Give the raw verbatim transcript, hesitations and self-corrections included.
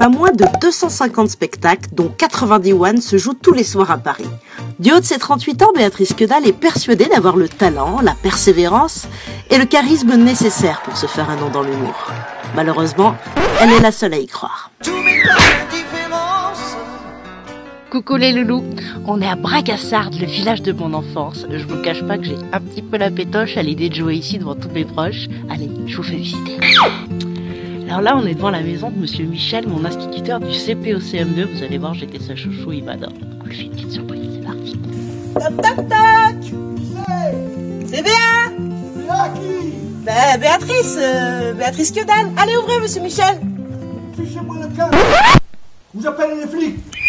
Pas moins de deux cent cinquante spectacles, dont quatre-vingt-dix-one se jouent tous les soirs à Paris. Du haut de ses trente-huit ans, Béatrice Kedal est persuadée d'avoir le talent, la persévérance et le charisme nécessaires pour se faire un nom dans l'humour. Malheureusement, elle est la seule à y croire. Coucou les loulous, on est à Bracassard, le village de mon enfance. Je vous cache pas que j'ai un petit peu la pétoche à l'idée de jouer ici devant tous mes proches. Allez, je vous fais visiter. Alors là, on est devant la maison de Monsieur Michel, mon instituteur du C P O C M deux. Vous allez voir, j'étais sa chouchou, il m'adore. On lui fait une petite surprise, c'est parti. Tac tac tac. C'est Béa. Béa qui? Bah Béatrice, euh, Béatrice Kedal. Allez, ouvrez Monsieur Michel. Fichez-moi la carte. Vous appelez les flics.